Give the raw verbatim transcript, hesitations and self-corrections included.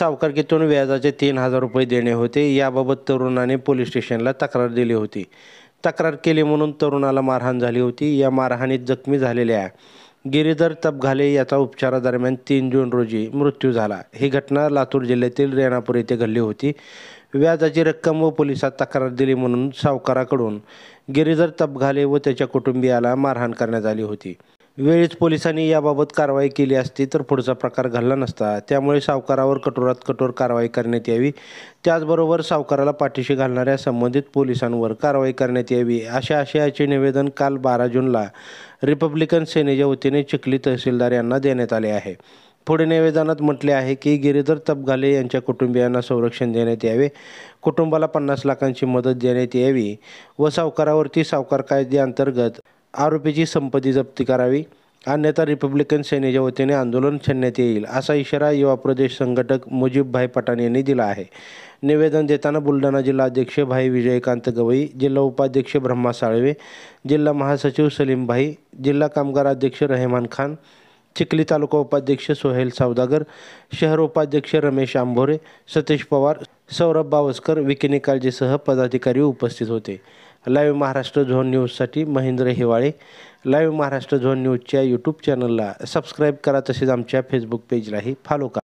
सावकारकीतून व्याजाचे तीन हजार रुपये देणे होते। याबाबत तरुणाने पोलीस स्टेशनला तक्रार दिली होती। तक्रार केली म्हणून तरुणाला मारहाण झाली होती। या मारहाणीत जखमी झालेल्या गिरीधर तपघाले याचा उपचारादरम्यान तीन जून रोजी मृत्यू झाला। ही घटना लातूर जिल्ह्यातील रेणापूर येथे घडली होती। व्याजाची रक्कम व पोलिसात तक्रार दिली म्हणून सावकाराकडून गिरीधर तपघाले व त्याच्या कुटुंबियाला मारहाण करण्यात आली होती। वेळीच पोलिसांनी याबाबत कारवाई केली असती तर पुढचा प्रकार घडला नसता। त्यामुळे सावकारावर कठोरात कठोर कारवाई करण्यात यावी, त्याचबरोबर सावकाराला पाठीशी घालणाऱ्या संबंधित पोलिसांवर कारवाई करण्यात यावी अशा आशयाचे निवेदन काल बारा जूनला रिपब्लिकन सेनेच्या वतीने चिखली तहसीलदार यांना देण्यात आले आहे। पुढे निवेदनात म्हटले आहे की गिरीधर तपघाले यांच्या कुटुंबियांना संरक्षण देण्यात यावे, कुटुंबाला पन्नास लाखांची मदत देण्यात यावी व सावकारावरती सावकार कायद्याअंतर्गत आरोपीची संपत्ती जप्त करावी, अन्यथा रिपब्लिकन सेनेच्या वतीने आंदोलन छेडण्यात येईल असा इशारा युवा प्रदेश संघटक मुजीबभाई पठाण यांनी दिला आहे। निवेदन देताना बुलढाणा जिल्हाध्यक्ष भाई विजयकांत गवई, जिल्हा उपाध्यक्ष ब्रह्मा साळवे, जिल्हा महासचिव सलीम भाई, जिल्हा कामगार अध्यक्ष रहमान खान, चिखली तालुका उपाध्यक्ष सोहेल सौदागर, शहर उपाध्यक्ष रमेश आंबोरे, सतीश पवार, सौरभ बावस्कर, विकी निकाळजेसह पदाधिकारी उपस्थित होते। लाईव्ह महाराष्ट्र झोन न्यूजसाठी महेंद्र हिवाळे। लाईव्ह महाराष्ट्र झोन न्यूजच्या यूट्यूब चॅनलला सबस्क्राईब करा, तसेच आमच्या फेसबुक पेजलाही फॉलो करा।